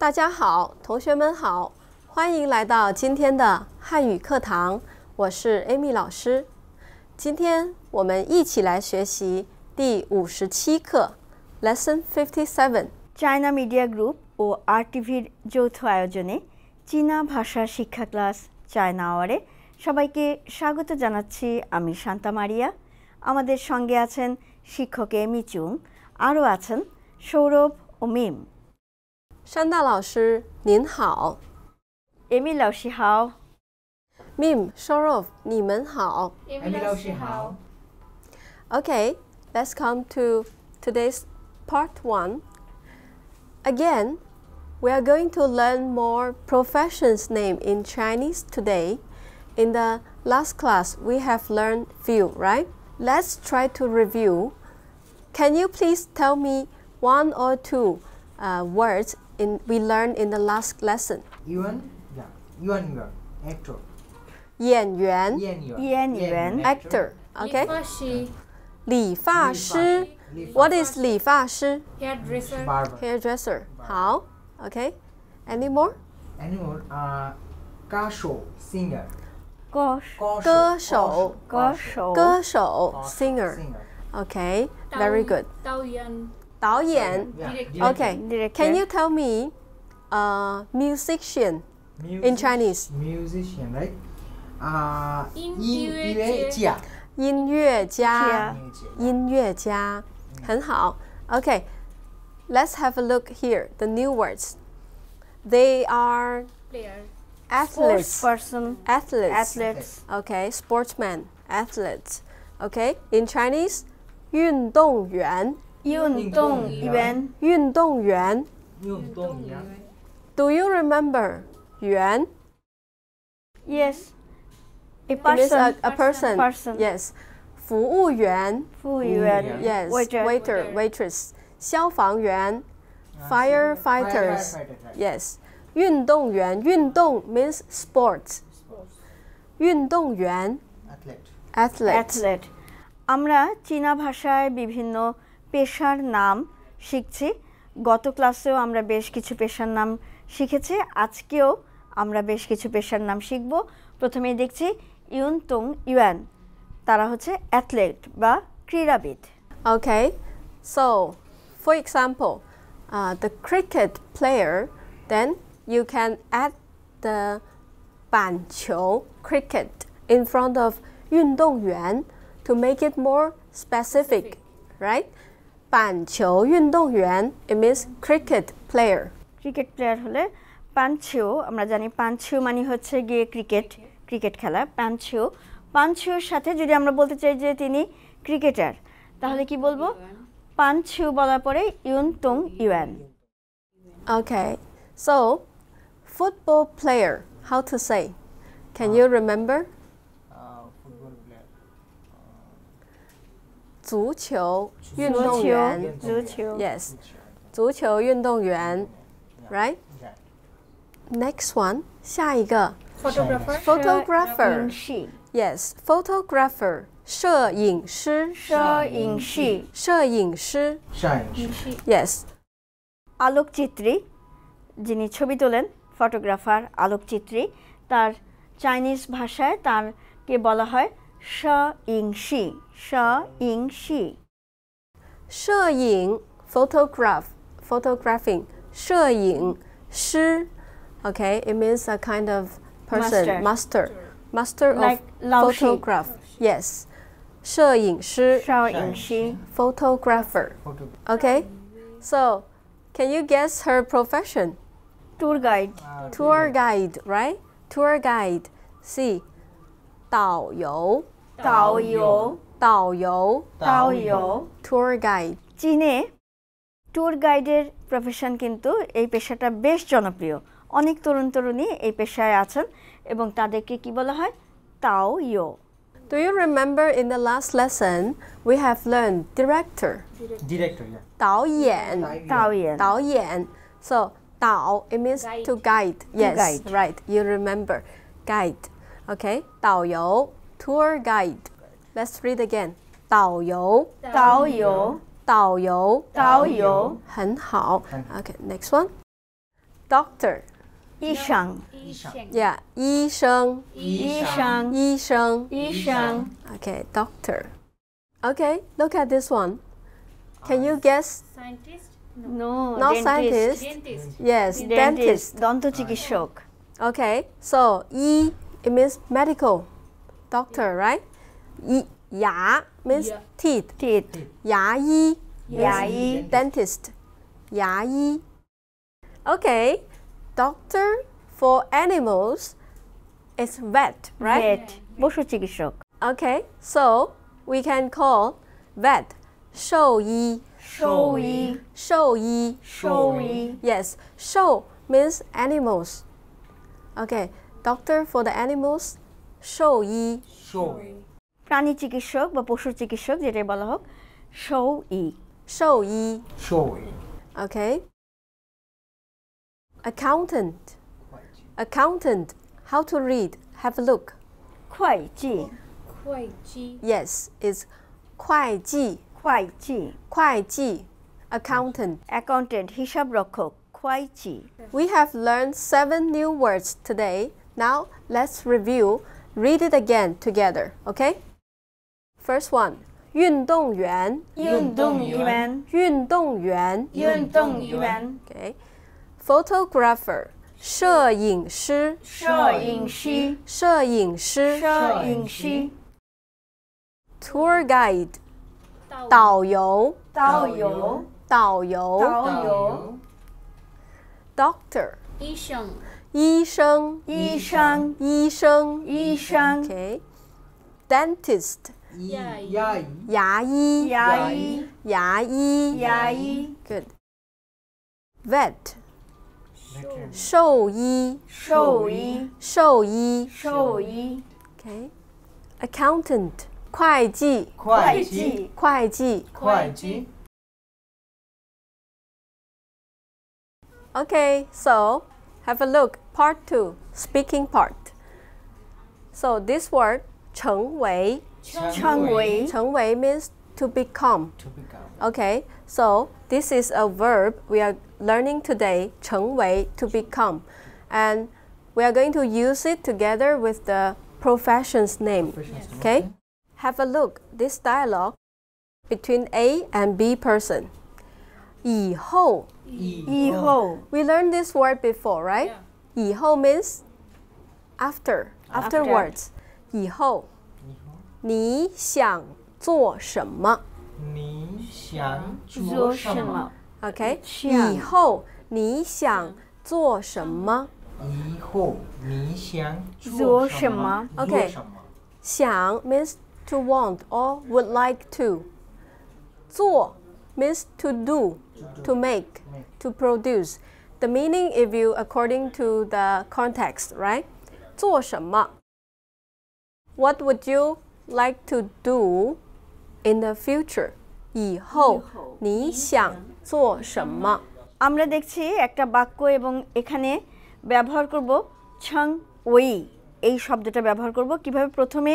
大家好，同学们好，欢迎来到今天的汉语课堂，我是 Amy 老师。今天我们一起来学习第57课 Lesson 57 China Media Group or RTV যৌথ আয়োজনে চীনা ভাষা শিক্ষা ক্লাস চায়না আওয়ারে সবাইকে স্বাগত জানাচ্ছি আমি শান্তা মারিয়া আমাদের সঙ্গে আছেন শিক্ষক এমি চুং আরও আছেন সৌরভ ও মিম 山大老师您好 Amy 老师好 Mim, Shorov, 你们好 Amy 老师好 Okay, let's come to today's part 1 Again, we are going to learn more professions name in Chinese today In the last class, we have learned few, right? Let's try to review Can you please tell me one or two words we learned in the last lesson. 演员 actor. 演员 actor. Okay. 理发师 What is 理发师 Hairdresser. Hairdresser. 好 Okay. Any more? Any more? 歌手 singer. 歌手 singer. Okay. Very good. 导演 Okay. Can you tell me musician in Chinese? Musician, right? 音乐家。很好。Okay. Let's have a look here. The new words. They are athletes. Athletes. Okay. Sportsmen. Athletes. Okay. In Chinese, 运动员。 运动员 Do you remember 员? Yes. A person. Yes. 服务员 Yes. Waiter, waitress. 消防员 firefighters. Yes. 运动员 运动 means sports. 运动员 athlete. আমরা চীনা ভাষায় বিভিন্ন পেশার নাম শিখছি গত ক্লাসেও আমরা বেশ কিছু পেশার নাম শিখেছি আজকেও আমরা বেশ কিছু পেশার নাম শিখব প্রথমে দেখছি ইউনটং ইউয়ান তারা হচ্ছে অ্যাথলেট বা ক্রীড়াবিদ Okay so for example the cricket player then you can add the 板球 cricket in front of 运动员 to make it more specific right 板球运动员 it means cricket player. Cricket player হলে পানচু আমরা জানি পানচু মানে হচ্ছে গিয়ে ক্রিকেট খেলা পানচুর সাথে যদি আমরা বলতে চাই যে তিনি ক্রিকেটার তাহলে কি বলবো পানচু বলার পরে ইউনটং ইউয়ান Okay. So football player how to say Can you remember? Football player 足球运动员 Yes 足球运动员 Right? Next one 下一个 Photographer Yes Photographer 摄影师 Yes আলোকচিত্রী যিনি ছবি তোলেন ফটোগ্রাফার আলোকচিত্রী তার চাইনিজ ভাষায় তারকে বলা হয় 摄影 photographing 摄影师 Okay, it means a kind of person master like of photograph Yes 摄影师 photographer Okay, so can you guess her profession? Tour guide, right? Tour guide See 导游 tour guide চীনে tour guideর profession কিন্তু এই পেশাটা বেশ জনপ্রিয় অনেক তরুণ তরুণী এই পেশায় আছেন এবং তাদেরকে কি বলা হয় তাওয়ো Do you remember in the last lesson we have learned director 导演 So 导 it means to guide Yes, right you remember guide Okay, 导游 tour guide. Let's read again. 导游 很好 Okay, next one. Doctor. 医生. Yeah, 医生. 医生. 医生. 医生. Okay, doctor. Okay, look at this one. Can you guess? Scientist? No. Not dentist. Scientist. Dentist. Yes, dentist. Dantachikishok. Okay, so E, it means medical. Doctor, right? Y, ya means teeth. Teeth. Yayi. Yayi. Dentist. Yayi. Okay, doctor for animals is vet, right? Vet. Okay, so we can call vet. Shouyi. Shouyi. Shouyi. Shouyi. Yes, shou means animals. Okay, doctor for the animals, shouyi. Shouyi. প্রাণী চিকিৎসক বা পশু চিকিৎসক যেটা বলা হোক শৌই শৌই শৌই ওকে accountant accountant how to read have a look 会计 yes is 会计 accountant হিসাবরক্ষক 会计 we have learned 7 new words today now let's review read it again together okay First one, 运动员 运动员 运动员 运动员 Okay. Photographer, 摄影师 摄影师 摄影师 摄影师 Tour guide, 导游 导游 导游 导游 Doctor, 医生 医生 医生 医生 Okay. Dentist. Yayi. Good. Vet. Shouyi. Okay. Accountant. 会计. Okay, so have a look. Part 2. Speaking part. So this word 成为 成为 means to become. Okay, so this is a verb we are learning today, 成为 to become. And we are going to use it together with the profession's name. Yes. Okay? Have a look, this dialogue between A and B person. 以后 We learned this word before, right? Yeah. 以后 means after, afterwards. 以后 你想做什么 你想做什么 Okay 以后你想做什么 以后你想做什么 Okay 想 means to want or would like to 做 means to do, to make, to produce The meaning if you according to the context, right? 做什么 What would you like to do in the future? 以后你想做什么 আমরা দেখছি একটা বাক্য এবং এখানে ব্যবহার করব ছং ওই এই শব্দটা ব্যবহার করব কিভাবে প্রথমে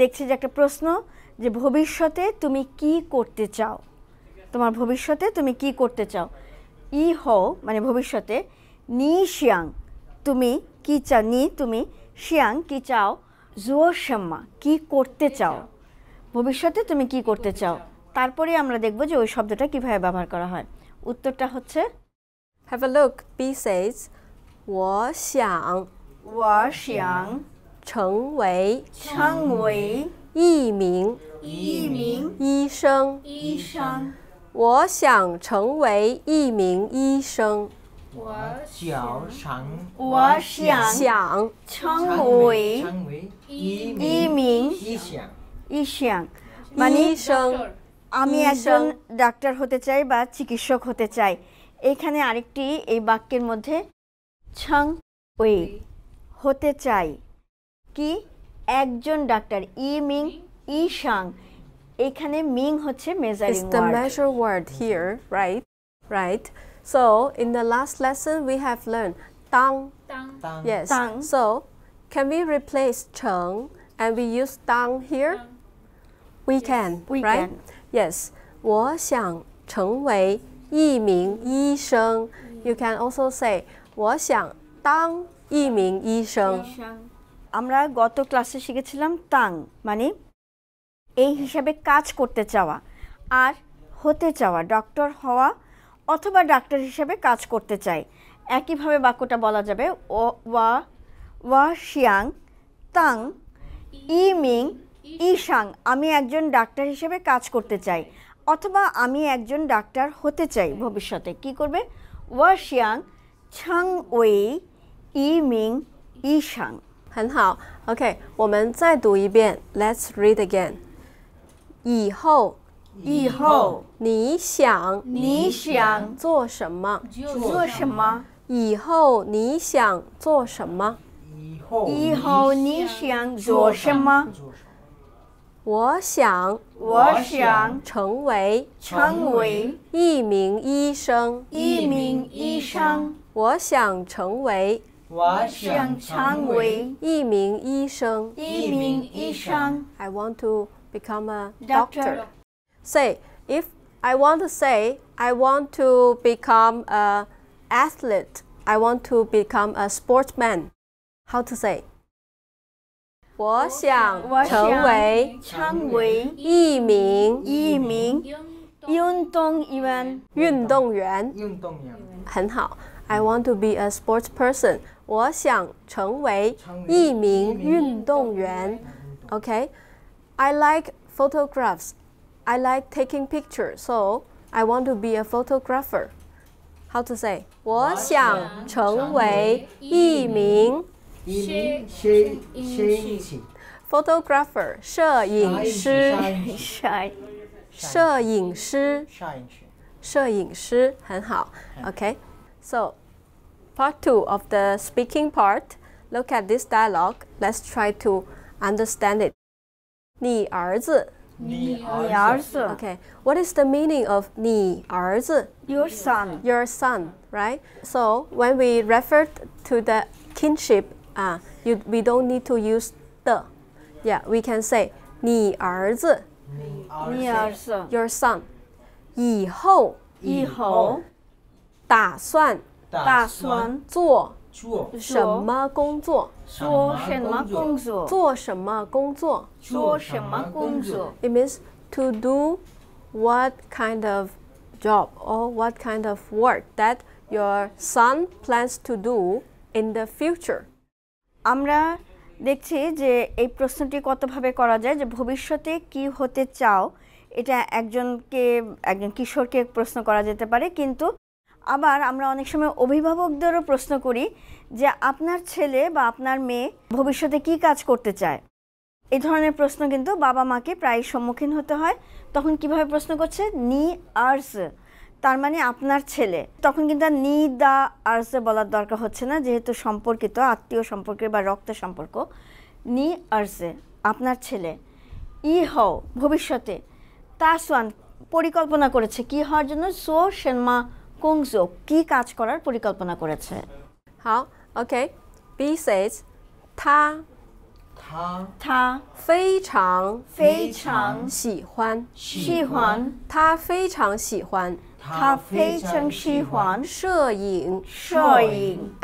দেখছি যে একটা প্রশ্ন যে ভবিষ্যতে তুমি কি করতে চাও তোমার ভবিষ্যতে তুমি কি করতে চাও ই হও মানে ভবিষ্যতে নি শিয়াং তুমি কি চাও নি তুমি শিয়াং কি চাও জোশমা কি করতে চাও ভবিষ্যতে তুমি কি করতে চাও তারপরে আমরা দেখব যে ওই শব্দটা কিভাবে ব্যবহার করা হয় উত্তরটা হচ্ছে Have a look B says 我想 成为 一名 医生 我想成为一名医生 我想成为一名医生 মানে আমি একজন ডাক্তার হতে চাই বা চিকিৎসক হতে চাই এখানে আরেকটি এই বাক্যের মধ্যে ছং ওই হতে চাই কি একজন ডাক্তার ই মিং ইশাং এখানে মিং হচ্ছে measuring word It's the measure word here, right? Right? So, in the last lesson, we have learned 当. Yes. So, can we replace 成 and we use 当 here? We can, right? Yes. 我想成为一名医生. You can also say 我想当一名医生。আমরা গত ক্লাসে শিখেছিলাম তাং মানে এই হিসাবে কাজ করতে চাওয়া আর হতে চাওয়া ডক্টর হওয়া অথবা ডাক্তার হিসাবে কাজ করতে চাই একইভাবে বাক্যটা বলা যাবে ও ওয়া ওয়া শিয়াং তাং ই মিং ইশাং আমি একজন ডাক্তার হিসেবে কাজ করতে চাই অথবা আমি একজন ডাক্তার হতে চাই ভবিষ্যতে কি করবে ওয়া শিয়াং ছাং ওই ই মিং ইশাং 很好 OK 我们再读一遍 Let's read again 以后你想做什么以后你想做什么我想成为一名医生我想成为一名医生 I want to become a doctor. Say, if I want to say, I want to become an athlete, I want to become a sportsman. How to say? 我想成为一名运动员很好 I want to be a sports person. 我想成为一名运动员。Okay. I like photographs. I like taking pictures. So I want to be a photographer. How to say? 我想成为一名photographer. 摄影师很好。Okay. So, part 2 of the speaking part, look at this dialogue. Let's try to understand it. 你儿子. Okay. What is the meaning of 你儿子? Your son, right? So, when we refer to the kinship, we don't need to use the. Yeah, we can say 你儿子. Your son. 以后. 打算做什么工作 It means to do what kind of job or what kind of work that your son plans to do in the future. আমরা দেখছি যে এই প্রশ্নটি কতভাবে করা যায় যে ভবিষ্যতে কি হতে চাও এটা একজন কিশোরকে প্রশ্ন করা যেতে পারে কিন্তু আবার আমরা অনেক সময় অভিভাবকদেরও প্রশ্ন করি যে আপনার ছেলে বা আপনার মেয়ে ভবিষ্যতে কি কাজ করতে চায় এই ধরনের প্রশ্ন কিন্তু বাবা মাকে প্রায় সম্মুখীন হতে হয় তখন কিভাবে প্রশ্ন করছে নি আরস তার মানে আপনার ছেলে তখন কিন্তু নি দা আরস বলার দরকার হচ্ছে না যেহেতু সম্পর্কিত আত্মীয় সম্পর্ক বা রক্ত সম্পর্ক নি আরস আপনার ছেলে ই হও ভবিষ্যতে তাসওয়ান পরিকল্পনা করেছে কি হওয়ার জন্য so শর্মা好 ，OK。B says， 他非常喜欢他非常喜欢摄影。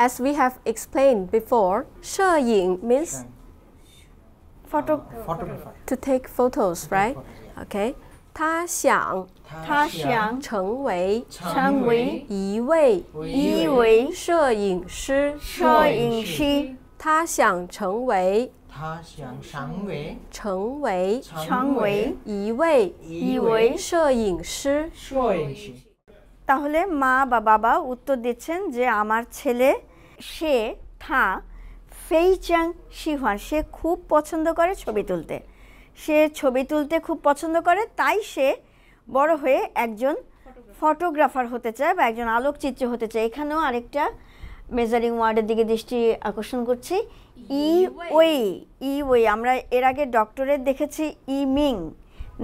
As we have explained before， 摄影 means photographer to take photos, right? OK。他想成为一位摄影师他想成为一位摄影师তাহলে মা বা বাবা উত্তর দিচ্ছেন যে আমার ছেলে সে থা ফেইচাং শিহান সে খুব পছন্দ করে ছবি তুলতে সে ছবি তুলতে খুব পছন্দ করে তাই সে বড় হয়ে একজন ফটোগ্রাফার হতে চায় বা একজন আলোকচিত্রী হতে চায় এখানেও আরেকটা মেজারিং ওয়ার্ডের দিকে দৃষ্টি আকর্ষণ করছি ই ওই আমরা এর আগে ডক্টরেট দেখেছি ই মিং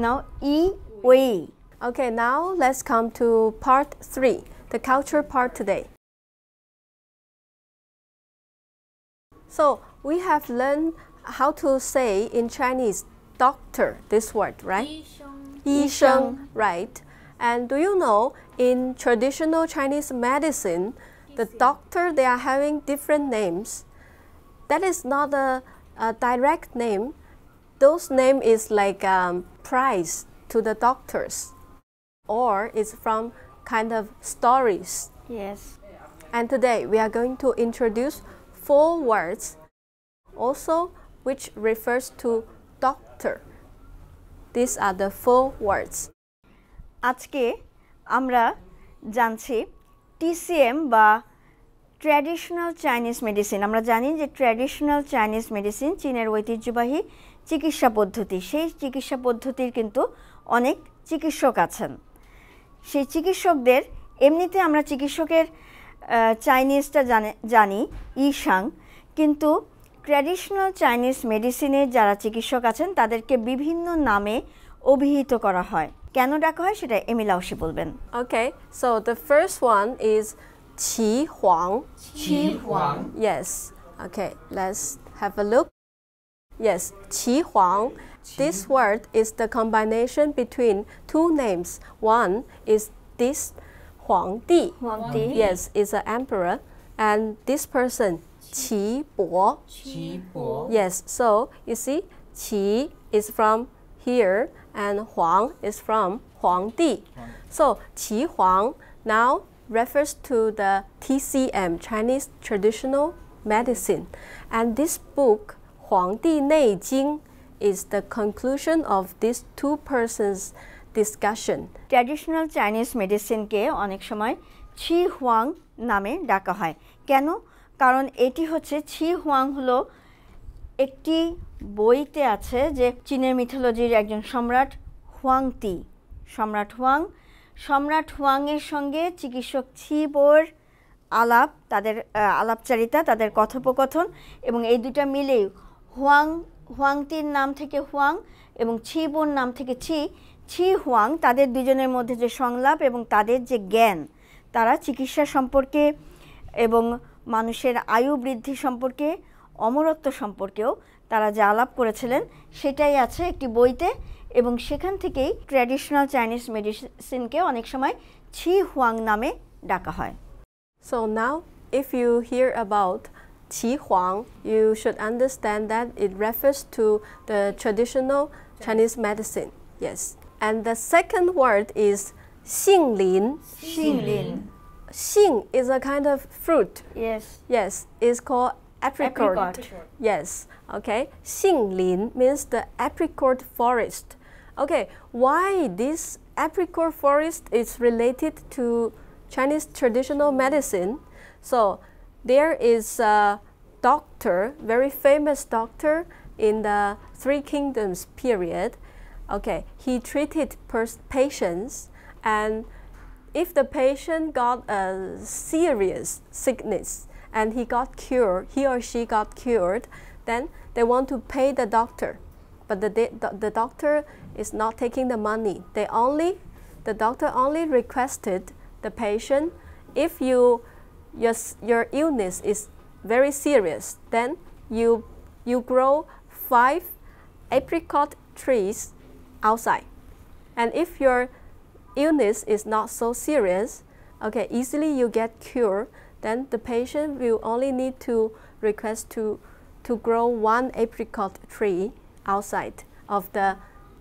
নাও ই ওই okay now let's come to part 3 the culture part today so we have learn how to say in Chinese Doctor, this word, right? 医生, right? And do you know in traditional Chinese medicine, The doctor, they are having different names. That is not a direct name. Those name is like prize to the doctors, or it's from kind of stories. Yes. And today we are going to introduce 4 words, also which refers to doctor. These are the 4 words. Ajke amra janchi TCM ba Traditional Chinese Medicine. আমরা জানি যে Traditional Chinese Medicine চীনের ঐতিহ্যবাহী চিকিৎসা পদ্ধতি, সেই চিকিৎসা পদ্ধতির কিন্তু অনেক চিকিৎসক আছেন। সেই চিকিৎসকদের এমনিতে আমরা চিকিৎসকের চাইনিজটা জানি ইশাং, কিন্তু Traditional Chinese Medicine যারা চিকিৎসক আছেন তাদেরকে বিভিন্ন নামে অভিহিত করা হয়। কেন ডাকা হয় সেটা এমি লাউশি বলবেন। Okay, so the first one is Qi Huang. Qi Huang. Yes. Okay, let's have a look. Yes, Qi Huang. This word is the combination between 2 names. One is this Huang Di. Huang Di. Yes, is an emperor. And this person, Qi Bo. Qi Bo. Yes, so you see, Qi is from here and Huang is from Huang Di. So, Qi Huang now refers to the TCM, Chinese Traditional Medicine. And this book, Huang Di nei Jing, is the conclusion of these 2 persons' discussion. Traditional Chinese medicine ke onek shomoy Qi Huang name daka hoy. Keno? Karon eti hocche Qi Huang holo ekti boite ache je Chiner mythology ekjon Samrat Huang Ti. সম্রাট হুয়াংয়ের সঙ্গে চিকিৎসক ছিবোর আলাপ, তাদের আলাপচারিতা, তাদের কথোপকথন এবং এই দুটা মিলেই হুয়াংটির নাম থেকে হুয়াং এবং ছিবোর নাম থেকে ছি হুয়াং, তাদের দুজনের মধ্যে যে সংলাপ এবং তাদের যে জ্ঞান, তারা চিকিৎসা সম্পর্কে এবং মানুষের আয়ু বৃদ্ধি সম্পর্কে, অমরত্ব সম্পর্কেও তারা যে আলাপ করেছিলেন সেটাই আছে একটি বইতে, এবং সেখান থেকেই ট্র্যাডিশনাল চাইনিজ মেডিসিনকে অনেক সময় ছি হুয়াং নামে ডাকা হয়। So now if you hear about Qi Huang, you should understand that it refers to the traditional Chinese medicine. Yes. And the second word is Xinglin. Xinglin. Xing is a kind of fruit. Yes. Yes, it's called apricot. Yes. Okay. Xinglin means the apricot forest. Okay. Why this apricot forest is related to Chinese traditional medicine? So there is a doctor, very famous doctor in the 3 Kingdoms period. Okay. He treated patients, and if the patient got a serious sickness, and he got cured, he or she got cured, then they want to pay the doctor. But the doctor is not taking the money. The doctor only requested the patient, if your illness is very serious, then you grow 5 apricot trees outside. And if your illness is not so serious, okay, easily you get cured, then the patient will only need to request to grow 1 apricot tree outside of the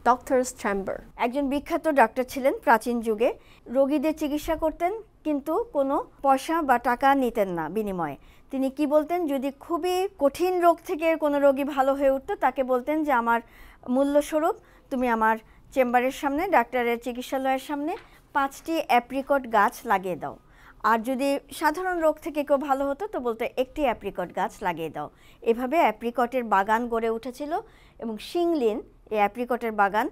doctor's chamber. একজন বিখ্যাত doctor ছিলেন প্রাচীন যুগে, রোগীদের চিকিৎসা করতেন কিন্তু কোনো পয়সা বা টাকা নিতেন না বিনিময়ে। তিনি কি বলতেন, যদি খুবই কঠিন রোগ থেকে কোনো রোগী ভালো হয়ে উঠতো তাকে বলতেন যে আমার মূল্য স্বরূপ তুমি আমার চেম্বারের সামনে, ডাক্তারের চিকিৎসালয়ের সামনে 5টি অ্যাপ্রিকট গাছ লাগিয়ে দাও। আর যদি সাধারণ রোগ থেকে কেউ ভালো হতো তো বলতো একটি অ্যাপ্রিকট গাছ লাগিয়ে দাও। এভাবে অ্যাপ্রিকটের বাগান গড়ে উঠেছিল, এবং সিংলিন এই অ্যাপ্রিকটের বাগান,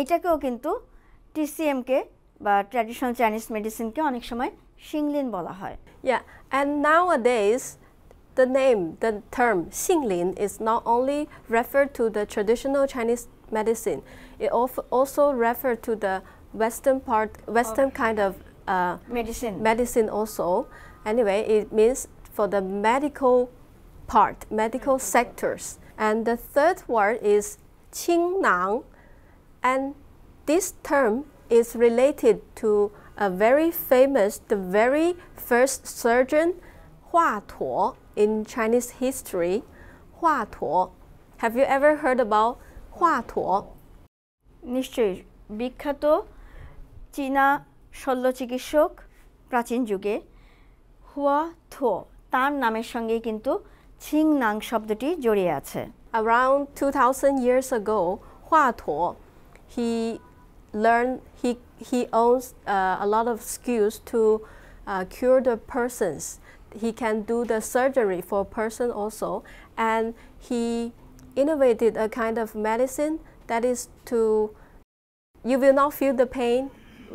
এটাকেও কিন্তু টিসিএমকে বা ট্র্যাডিশনাল চাইনিজ মেডিসিনকে অনেক সময় সিংলিন বলা হয়। Yeah, and nowadays the name, the term Xinglin is not only referred to the traditional Chinese medicine, it also referred to the western kind of medicine also. Anyway, it means for the medical part, medical sectors. And the third word is qingnang, and this term is related to a very famous, the very first surgeon, Hua Tuo, in Chinese history. Hua Tuo. Have you ever heard about Hua Tuo? নিশ্চয়ই বিখ্যাত চীনা শল্য চিকিৎসক প্রাচীন যুগে হুয়া থো তার নামের সঙ্গে কিন্তু ছিং নাং শব্দটি জড়িয়ে আছে। Around 2000 years ago, Hua Tuo, he owns a lot of skills to cure the persons. He can do the surgery for a person also, and he innovated a kind of medicine that is to, you will not feel the pain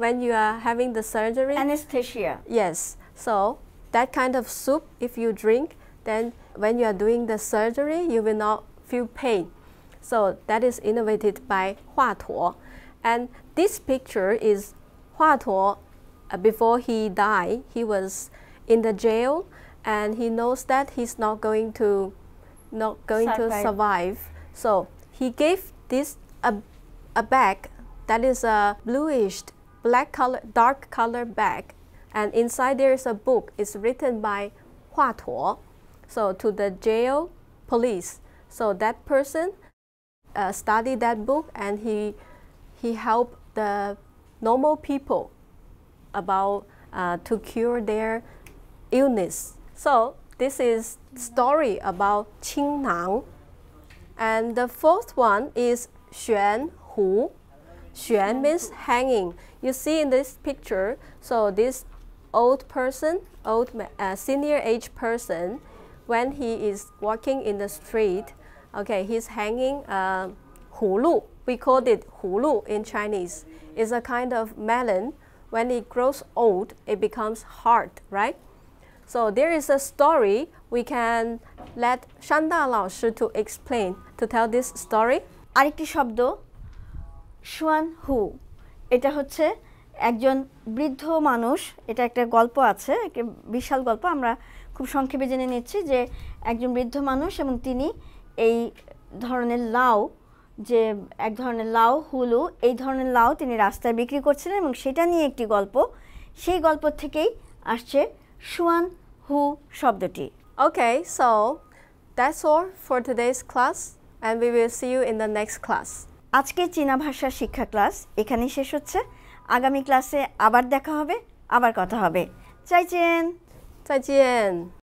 when you are having the surgery. Anesthesia. Yes. So that kind of soup, if you drink, then when you are doing the surgery, you will not feel pain. So that is innovated by Hua Tuo. And this picture is Hua Tuo. Before he died, he was in the jail, and he knows that he's not going to survive. So he gave this a bag that is a bluish black color, dark color bag, and inside there is a book. It's written by Hua Tuo, so to the jail police. So that person studied that book, and he helped the normal people about to cure their illness. So this is story about Qing Nang. And the fourth one is Xuan Hu. Xuan means hanging. You see in this picture, so this old person, senior age person, when he is walking in the street, okay, he's hanging hulu. We call it hulu in Chinese. It's a kind of melon. When it grows old, it becomes hard, right? So there is a story. We can let Shanda Lao Shi to explain, to tell this story. আরেকটি শব্দ Xuan হু, এটা হচ্ছে একজন বৃদ্ধ মানুষ। এটা একটা গল্প আছে, একটা বিশাল গল্প, আমরা খুব সংক্ষেপে জেনে নিচ্ছি যে একজন বৃদ্ধ মানুষ এবং তিনি এই ধরনের লাউ, যে এক ধরনের লাউ হুলু, এই ধরনের লাউ তিনি রাস্তায় বিক্রি করছিলেন এবং সেটা নিয়ে একটি গল্প। সেই গল্প থেকেই আসছে Xuan Hu Shabdati. Okay, so that's all for today's class, and we will see you in the next class. Ajke China Bhasha Shikha class ekhanei shesh hocche. Agami class e abar dekha hobe, abar kotha hobe. Zaijian. Zaijian.